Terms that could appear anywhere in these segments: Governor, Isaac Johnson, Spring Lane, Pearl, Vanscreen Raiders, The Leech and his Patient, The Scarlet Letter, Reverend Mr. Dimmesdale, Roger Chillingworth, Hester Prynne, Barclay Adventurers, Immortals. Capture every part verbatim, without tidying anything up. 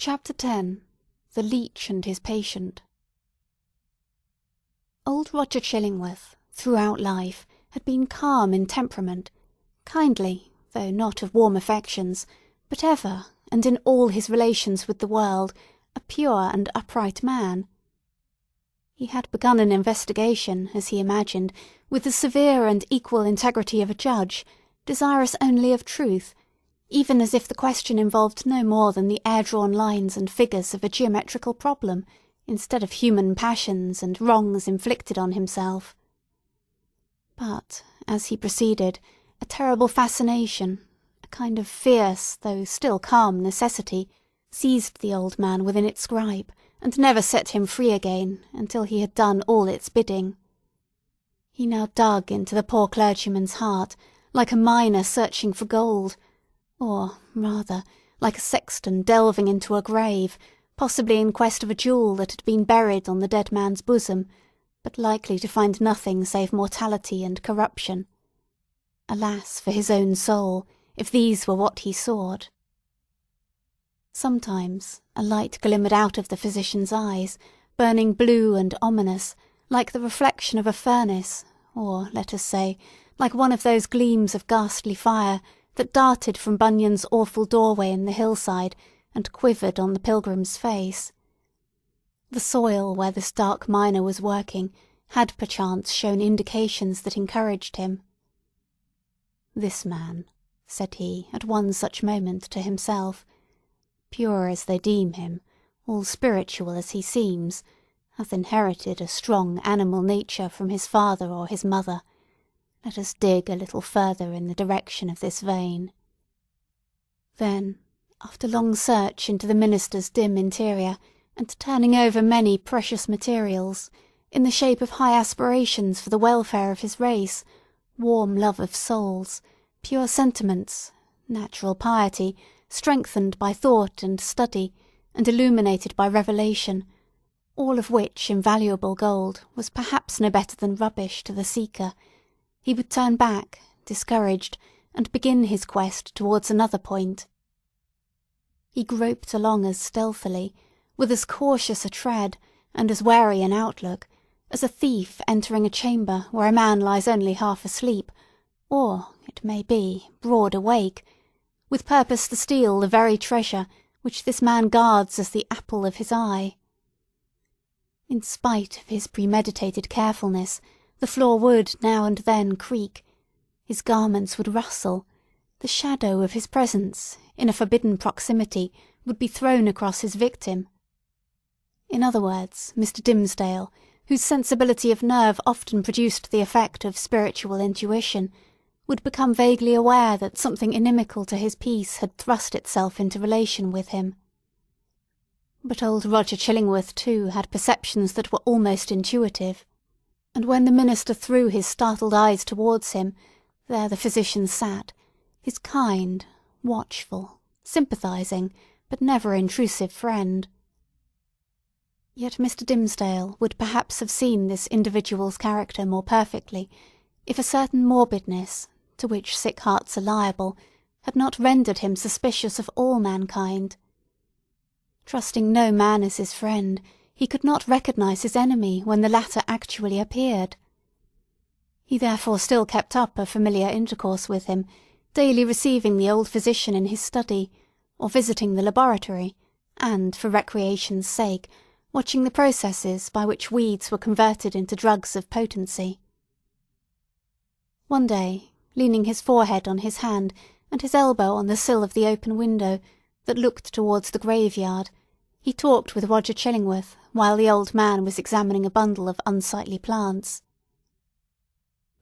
Chapter ten. The Leech and his Patient. Old Roger Chillingworth, throughout life, had been calm in temperament, kindly, though not of warm affections, but ever, and in all his relations with the world, a pure and upright man. He had begun an investigation, as he imagined, with the severe and equal integrity of a judge, desirous only of truth, even as if the question involved no more than the air-drawn lines and figures of a geometrical problem, instead of human passions and wrongs inflicted on himself. But, as he proceeded, a terrible fascination, a kind of fierce, though still calm necessity, seized the old man within its gripe, and never set him free again until he had done all its bidding. He now dug into the poor clergyman's heart, like a miner searching for gold, or, rather, like a sexton delving into a grave, possibly in quest of a jewel that had been buried on the dead man's bosom, but likely to find nothing save mortality and corruption. Alas for his own soul, if these were what he sought! Sometimes a light glimmered out of the physician's eyes, burning blue and ominous, like the reflection of a furnace, or, let us say, like one of those gleams of ghastly fire that darted from Bunyan's awful doorway in the hillside and quivered on the pilgrim's face. The soil where this dark miner was working had perchance shown indications that encouraged him. "This man," said he at one such moment to himself, "pure as they deem him, all spiritual as he seems, hath inherited a strong animal nature from his father or his mother. Let us dig a little further in the direction of this vein." Then, after long search into the minister's dim interior, and turning over many precious materials, in the shape of high aspirations for the welfare of his race, warm love of souls, pure sentiments, natural piety, strengthened by thought and study, and illuminated by revelation, all of which invaluable gold was perhaps no better than rubbish to the seeker, he would turn back, discouraged, and begin his quest towards another point. He groped along as stealthily, with as cautious a tread, and as wary an outlook, as a thief entering a chamber where a man lies only half asleep, or, it may be, broad awake, with purpose to steal the very treasure which this man guards as the apple of his eye. In spite of his premeditated carefulness, the floor would now and then creak, his garments would rustle, the shadow of his presence, in a forbidden proximity, would be thrown across his victim. In other words, Mister Dimmesdale, whose sensibility of nerve often produced the effect of spiritual intuition, would become vaguely aware that something inimical to his peace had thrust itself into relation with him. But old Roger Chillingworth, too, had perceptions that were almost intuitive. And when the minister threw his startled eyes towards him, there the physician sat, his kind, watchful, sympathising, but never intrusive friend. Yet Mister Dimmesdale would perhaps have seen this individual's character more perfectly, if a certain morbidness, to which sick hearts are liable, had not rendered him suspicious of all mankind. Trusting no man as his friend, he could not recognise his enemy when the latter actually appeared. He therefore still kept up a familiar intercourse with him, daily receiving the old physician in his study, or visiting the laboratory, and, for recreation's sake, watching the processes by which weeds were converted into drugs of potency. One day, leaning his forehead on his hand and his elbow on the sill of the open window that looked towards the graveyard, he talked with Roger Chillingworth while the old man was examining a bundle of unsightly plants.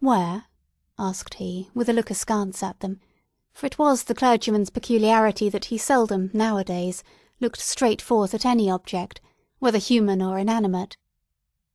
"Where?" asked he, with a look askance at them, for it was the clergyman's peculiarity that he seldom, nowadays, looked straight forth at any object, whether human or inanimate.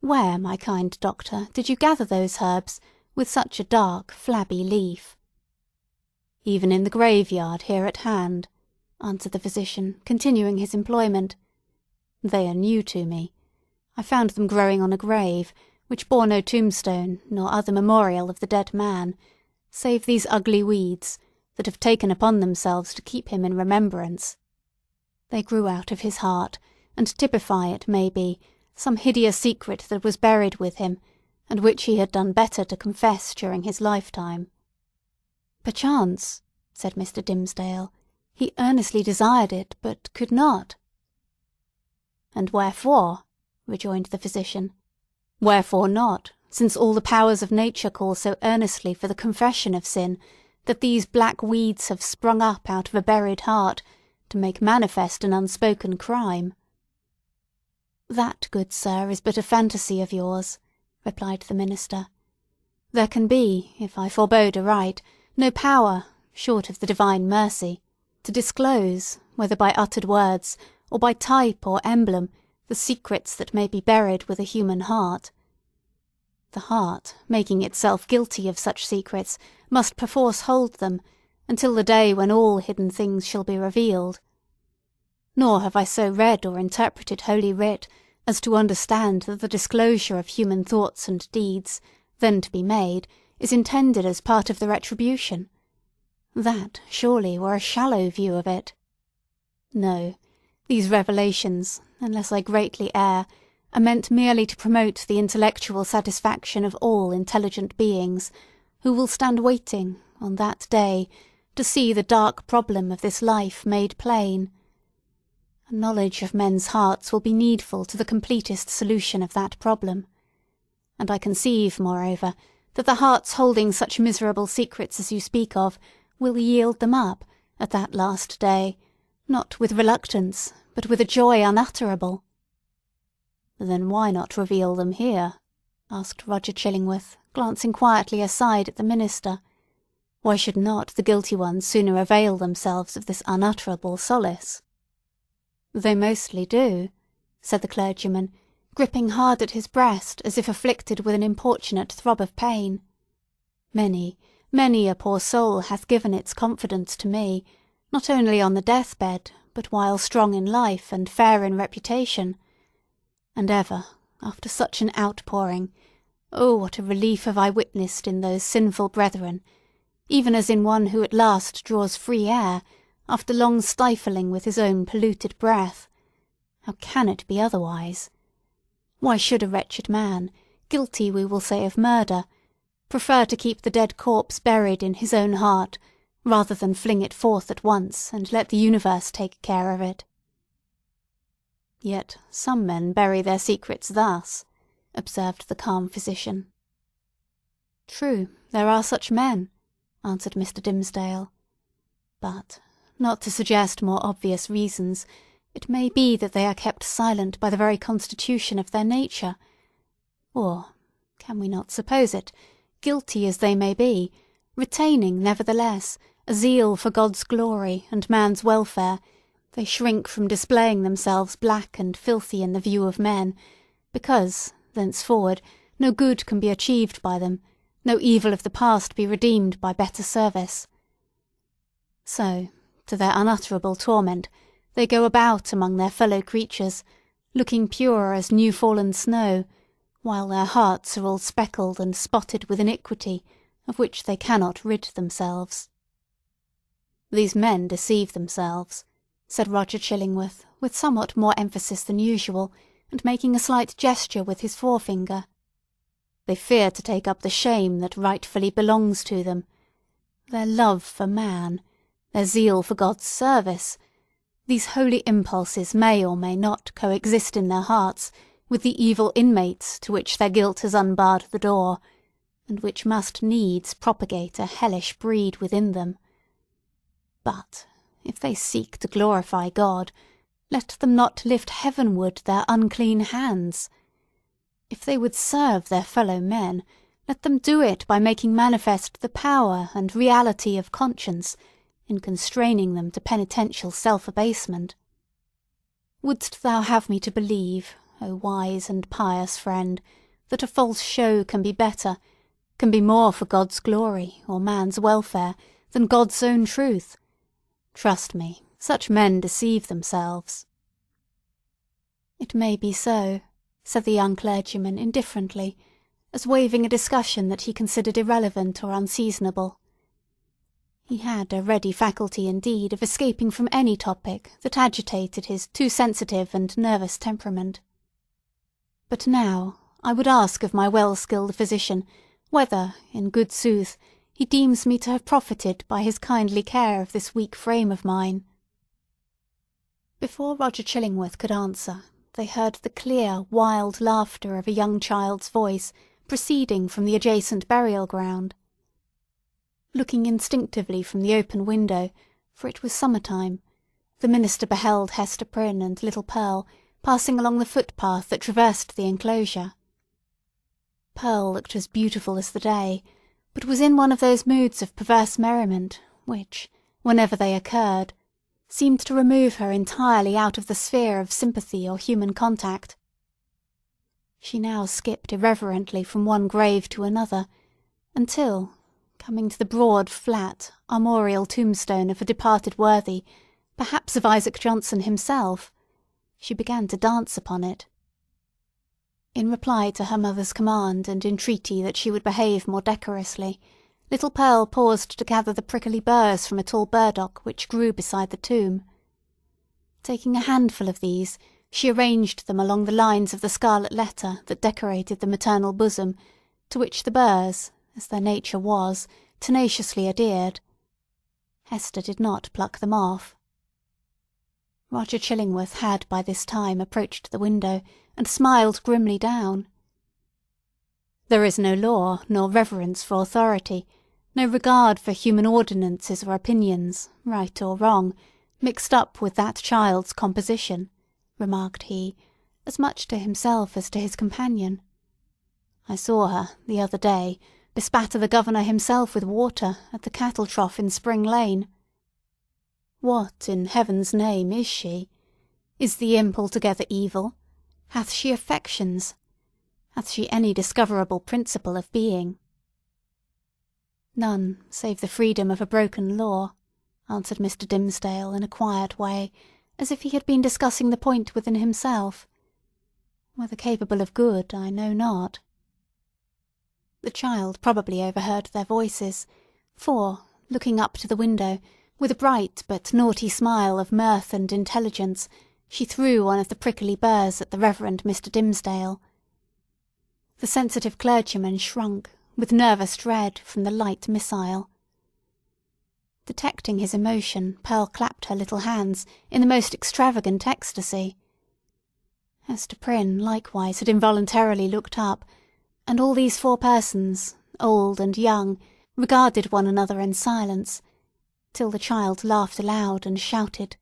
"Where, my kind doctor, did you gather those herbs, with such a dark, flabby leaf?" "Even in the graveyard here at hand," answered the physician, continuing his employment. "They are new to me. I found them growing on a grave, which bore no tombstone nor other memorial of the dead man, save these ugly weeds that have taken upon themselves to keep him in remembrance. They grew out of his heart, and typify, it may be, some hideous secret that was buried with him, and which he had done better to confess during his lifetime. Perchance, said Mister Dimmesdale, he earnestly desired it, but could not. And wherefore, rejoined the physician, wherefore not, since all the powers of nature call so earnestly for the confession of sin, that these black weeds have sprung up out of a buried heart, to make manifest an unspoken crime. That, good sir, is but a fantasy of yours, replied the minister. There can be, if I forebode aright, no power, short of the divine mercy, to disclose, whether by uttered words, or by type or emblem, the secrets that may be buried with a human heart. The heart, making itself guilty of such secrets, must perforce hold them, until the day when all hidden things shall be revealed. Nor have I so read or interpreted Holy Writ as to understand that the disclosure of human thoughts and deeds, then to be made, is intended as part of the retribution. That, surely, were a shallow view of it. No, these revelations, unless I greatly err, are meant merely to promote the intellectual satisfaction of all intelligent beings, who will stand waiting, on that day, to see the dark problem of this life made plain. A knowledge of men's hearts will be needful to the completest solution of that problem. And I conceive, moreover, that the hearts holding such miserable secrets as you speak of will yield them up, at that last day, not with reluctance, but with a joy unutterable. Then why not reveal them here? Asked Roger Chillingworth, glancing quietly aside at the minister. Why should not the guilty ones sooner avail themselves of this unutterable solace? They mostly do, said the clergyman, gripping hard at his breast as if afflicted with an importunate throb of pain. Many, many a poor soul hath given its confidence to me, not only on the death-bed, but while strong in life and fair in reputation. And ever, after such an outpouring, oh, what a relief have I witnessed in those sinful brethren, even as in one who at last draws free air, after long stifling with his own polluted breath. How can it be otherwise? Why should a wretched man, guilty, we will say, of murder, prefer to keep the dead corpse buried in his own heart, rather than fling it forth at once and let the universe take care of it? Yet some men bury their secrets thus, observed the calm physician. True, there are such men, answered Mister Dimmesdale. But, not to suggest more obvious reasons, it may be that they are kept silent by the very constitution of their nature, or, can we not suppose it, guilty as they may be, retaining, nevertheless, a zeal for God's glory and man's welfare, they shrink from displaying themselves black and filthy in the view of men, because, thenceforward, no good can be achieved by them, no evil of the past be redeemed by better service. So, to their unutterable torment, they go about among their fellow creatures, looking pure as new-fallen snow, while their hearts are all speckled and spotted with iniquity, of which they cannot rid themselves. These men deceive themselves, said Roger Chillingworth, with somewhat more emphasis than usual, and making a slight gesture with his forefinger. They fear to take up the shame that rightfully belongs to them. Their love for man, their zeal for God's service, these holy impulses may or may not coexist in their hearts with the evil inmates to which their guilt has unbarred the door, and which must needs propagate a hellish breed within them. But, if they seek to glorify God, let them not lift heavenward their unclean hands. If they would serve their fellow men, let them do it by making manifest the power and reality of conscience in constraining them to penitential self-abasement. Wouldst thou have me to believe, O wise and pious friend, that a false show can be better, can be more for God's glory or man's welfare than God's own truth? Trust me, such men deceive themselves. It may be so, said the young clergyman indifferently, as waiving a discussion that he considered irrelevant or unseasonable. He had a ready faculty, indeed, of escaping from any topic that agitated his too sensitive and nervous temperament. But now I would ask of my well-skilled physician whether, in good sooth, he deems me to have profited by his kindly care of this weak frame of mine. Before Roger Chillingworth could answer, they heard the clear, wild laughter of a young child's voice proceeding from the adjacent burial-ground. Looking instinctively from the open window, for it was summer-time, the minister beheld Hester Prynne and little Pearl passing along the footpath that traversed the enclosure. Pearl looked as beautiful as the day, but was in one of those moods of perverse merriment which, whenever they occurred, seemed to remove her entirely out of the sphere of sympathy or human contact. She now skipped irreverently from one grave to another, until, coming to the broad, flat, armorial tombstone of a departed worthy, perhaps of Isaac Johnson himself, she began to dance upon it. In reply to her mother's command and entreaty that she would behave more decorously, little Pearl paused to gather the prickly burrs from a tall burdock which grew beside the tomb. Taking a handful of these, she arranged them along the lines of the scarlet letter that decorated the maternal bosom, to which the burrs, as their nature was, tenaciously adhered. Hester did not pluck them off. Roger Chillingworth had by this time approached the window, and smiled grimly down. There is no law, nor reverence for authority, no regard for human ordinances or opinions, right or wrong, mixed up with that child's composition, remarked he, as much to himself as to his companion. I saw her, the other day, bespatter the governor himself with water at the cattle trough in Spring Lane. What, in heaven's name, is she? Is the imp altogether evil? Hath she affections? Hath she any discoverable principle of being? None, save the freedom of a broken law, answered Mister Dimmesdale in a quiet way, as if he had been discussing the point within himself. Whether capable of good, I know not. The child probably overheard their voices, for, looking up to the window, with a bright but naughty smile of mirth and intelligence, she threw one of the prickly burrs at the Reverend Mister Dimmesdale. The sensitive clergyman shrunk, with nervous dread, from the light missile. Detecting his emotion, Pearl clapped her little hands in the most extravagant ecstasy. Hester Prynne likewise had involuntarily looked up, and all these four persons, old and young, regarded one another in silence, till the child laughed aloud and shouted,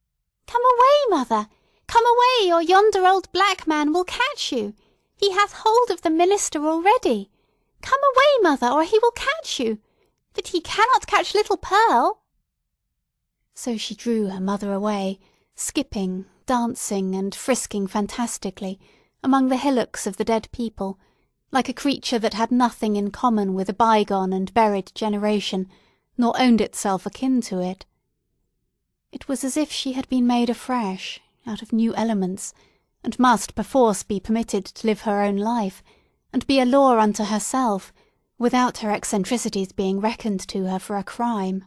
"Come away, mother! Come away, or yonder old black man will catch you! He hath hold of the minister already. Come away, mother, or he will catch you. But he cannot catch little Pearl." So she drew her mother away, skipping, dancing, and frisking fantastically among the hillocks of the dead people, like a creature that had nothing in common with a bygone and buried generation, nor owned itself akin to it. It was as if she had been made afresh, out of new elements, and must perforce be permitted to live her own life, and be a law unto herself, without her eccentricities being reckoned to her for a crime.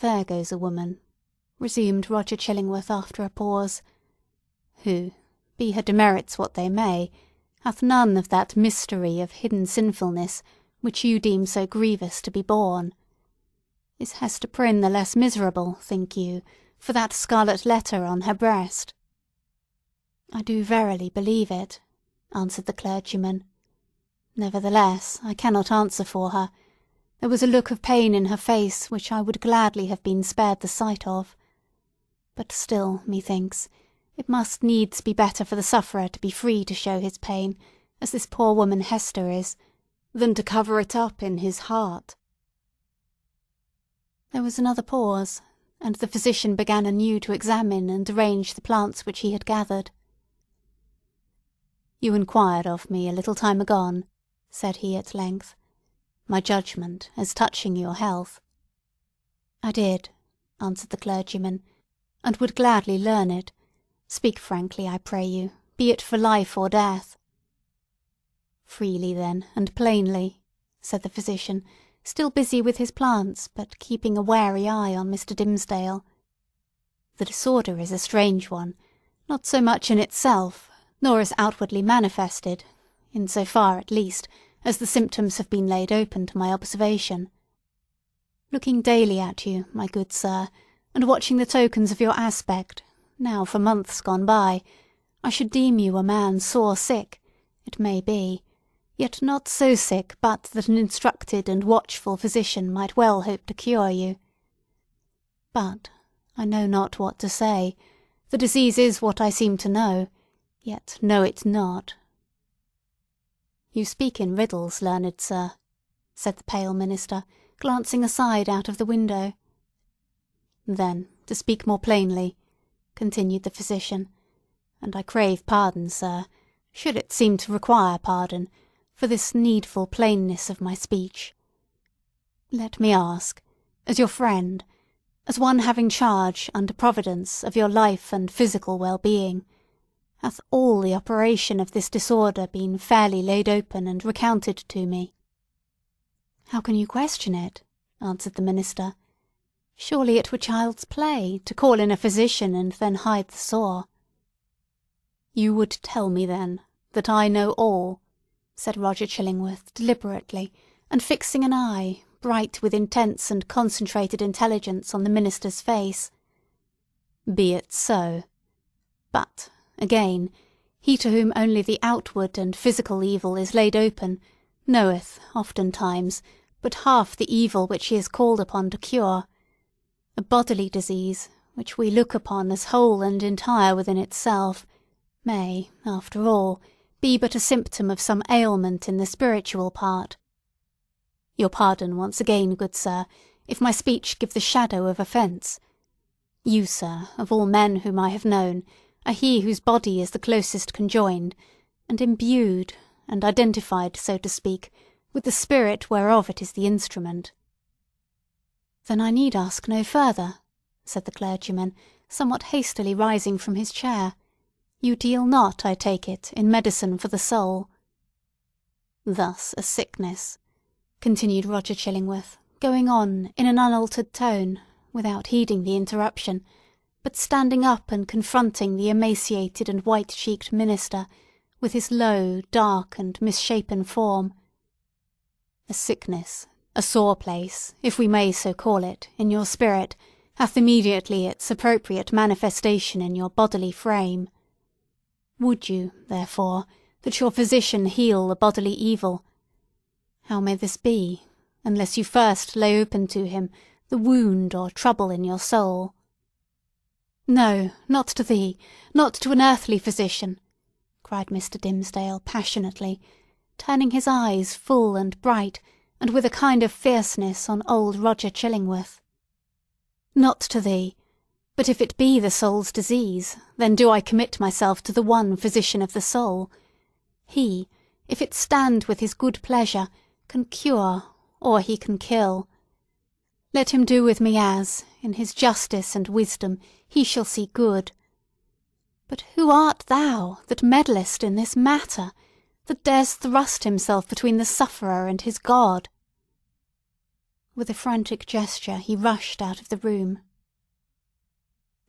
"There goes a woman," resumed Roger Chillingworth after a pause, "who, be her demerits what they may, hath none of that mystery of hidden sinfulness which you deem so grievous to be borne. Is Hester Prynne the less miserable, think you, for that scarlet letter on her breast?" "I do verily believe it," answered the clergyman. "Nevertheless, I cannot answer for her. There was a look of pain in her face which I would gladly have been spared the sight of. But still, methinks, it must needs be better for the sufferer to be free to show his pain, as this poor woman Hester is, than to cover it up in his heart." There was another pause, and the physician began anew to examine and arrange the plants which he had gathered. "You inquired of me a little time agone," said he at length, "my judgment as touching your health." "I did," answered the clergyman, "and would gladly learn it. Speak frankly, I pray you, be it for life or death." "Freely, then, and plainly," said the physician, still busy with his plants, but keeping a wary eye on Mister Dimmesdale. The disorder is a strange one, not so much in itself, nor as outwardly manifested, in so far at least, as the symptoms have been laid open to my observation. Looking daily at you, my good sir, and watching the tokens of your aspect, now for months gone by, I should deem you a man sore sick, it may be, yet not so sick but that an instructed and watchful physician might well hope to cure you. But, I know not what to say, the disease is what I seem to know, yet know it not. You speak in riddles, learned sir, said the pale minister, glancing aside out of the window. Then, to speak more plainly, continued the physician, and I crave pardon, sir, should it seem to require pardon, for this needful plainness of my speech. Let me ask, as your friend, as one having charge, under Providence, of your life and physical well-being, hath all the operation of this disorder been fairly laid open and recounted to me? How can you question it? Answered the minister. Surely it were child's play to call in a physician and then hide the sore. You would tell me, then, that I know all, said Roger Chillingworth deliberately, and fixing an eye, bright with intense and concentrated intelligence, on the minister's face. Be it so. But, again, he to whom only the outward and physical evil is laid open knoweth, oftentimes, but half the evil which he is called upon to cure. A bodily disease, which we look upon as whole and entire within itself, may, after all, be but a symptom of some ailment in the spiritual part. Your pardon once again, good sir, if my speech give the shadow of offence. You, sir, of all men whom I have known, are he whose body is the closest conjoined, and imbued, and identified, so to speak, with the spirit whereof it is the instrument. Then I need ask no further, said the clergyman, somewhat hastily rising from his chair. You deal not, I take it, in medicine for the soul. Thus a sickness, continued Roger Chillingworth, going on in an unaltered tone, without heeding the interruption, but standing up and confronting the emaciated and white-cheeked minister, with his low, dark, and misshapen form. A sickness, a sore place, if we may so call it, in your spirit, hath immediately its appropriate manifestation in your bodily frame. Would you, therefore, that your physician heal the bodily evil? How may this be, unless you first lay open to him the wound or trouble in your soul? No, not to thee, not to an earthly physician, cried Mister Dimmesdale passionately, turning his eyes full and bright, and with a kind of fierceness, on old Roger Chillingworth. Not to thee. But if it be the soul's disease, then do I commit myself to the one physician of the soul. He, if it stand with his good pleasure, can cure, or he can kill. Let him do with me as, in his justice and wisdom, he shall see good. But who art thou that meddlest in this matter, that dares thrust himself between the sufferer and his God? With a frantic gesture he rushed out of the room.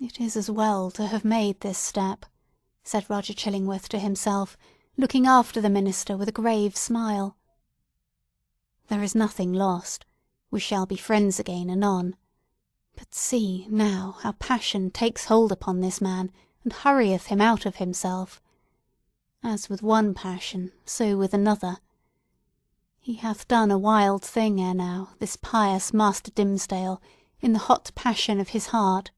It is as well to have made this step, said Roger Chillingworth to himself, looking after the minister with a grave smile. There is nothing lost. We shall be friends again anon. But see, now, how passion takes hold upon this man, and hurrieth him out of himself. As with one passion, so with another. He hath done a wild thing ere now, this pious Master Dimmesdale, in the hot passion of his heart.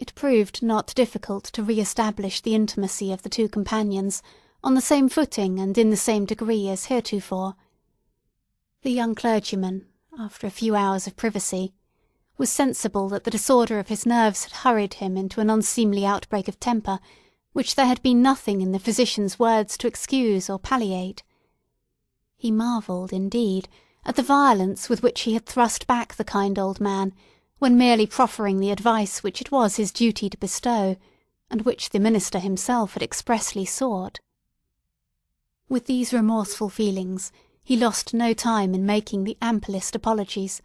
It proved not difficult to re-establish the intimacy of the two companions on the same footing and in the same degree as heretofore. The young clergyman, after a few hours of privacy, was sensible that the disorder of his nerves had hurried him into an unseemly outbreak of temper, which there had been nothing in the physician's words to excuse or palliate. He marvelled, indeed, at the violence with which he had thrust back the kind old man, when merely proffering the advice which it was his duty to bestow, and which the minister himself had expressly sought. With these remorseful feelings he lost no time in making the amplest apologies,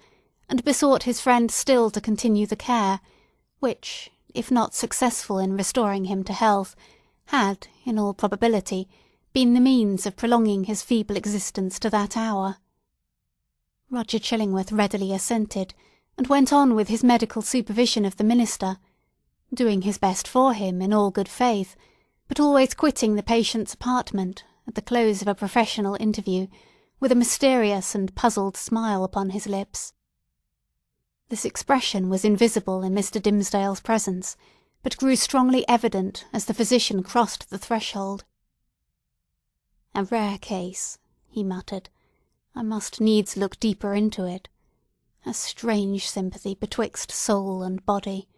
and besought his friend still to continue the care, which, if not successful in restoring him to health, had, in all probability, been the means of prolonging his feeble existence to that hour. Roger Chillingworth readily assented, and went on with his medical supervision of the minister, doing his best for him in all good faith, but always quitting the patient's apartment, at the close of a professional interview, with a mysterious and puzzled smile upon his lips. This expression was invisible in Mister Dimmesdale's presence, but grew strongly evident as the physician crossed the threshold. "A rare case," he muttered. "I must needs look deeper into it. A strange sympathy betwixt soul and body.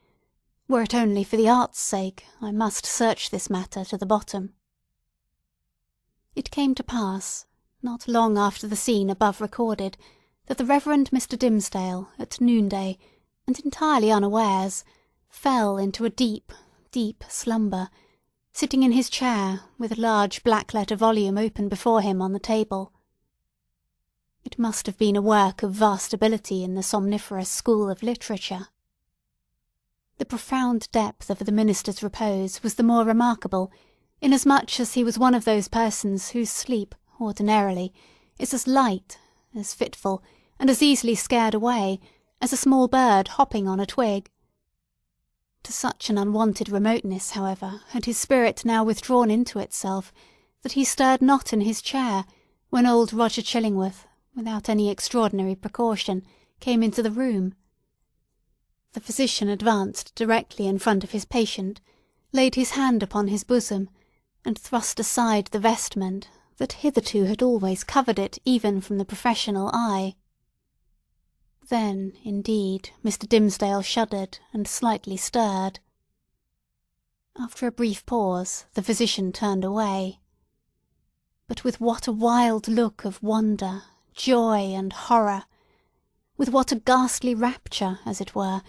Were it only for the art's sake, I must search this matter to the bottom." It came to pass, not long after the scene above recorded, that the Reverend Mister Dimmesdale, at noonday, and entirely unawares, fell into a deep, deep slumber, sitting in his chair, with a large black-letter volume open before him on the table. It must have been a work of vast ability in the somniferous school of literature. The profound depth of the minister's repose was the more remarkable, inasmuch as he was one of those persons whose sleep, ordinarily, is as light, as fitful, and as easily scared away, as a small bird hopping on a twig. To such an unwonted remoteness, however, had his spirit now withdrawn into itself, that he stirred not in his chair, when old Roger Chillingworth, without any extraordinary precaution, came into the room. The physician advanced directly in front of his patient, laid his hand upon his bosom, and thrust aside the vestment that hitherto had always covered it even from the professional eye. Then, indeed, Mister Dimmesdale shuddered and slightly stirred. After a brief pause, the physician turned away. But with what a wild look of wonder, joy, and horror! With what a ghastly rapture, as it were,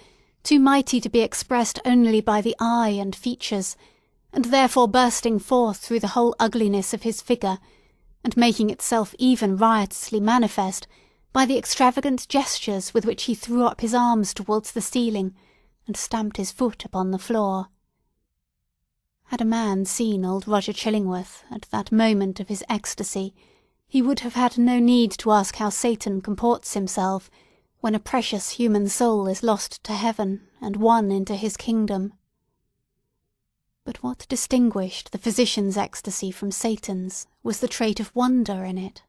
too mighty to be expressed only by the eye and features, and therefore bursting forth through the whole ugliness of his figure, and making itself even riotously manifest by the extravagant gestures with which he threw up his arms towards the ceiling, and stamped his foot upon the floor. Had a man seen old Roger Chillingworth at that moment of his ecstasy, he would have had no need to ask how Satan comports himself when a precious human soul is lost to heaven and won into his kingdom. But what distinguished the physician's ecstasy from Satan's was the trait of wonder in it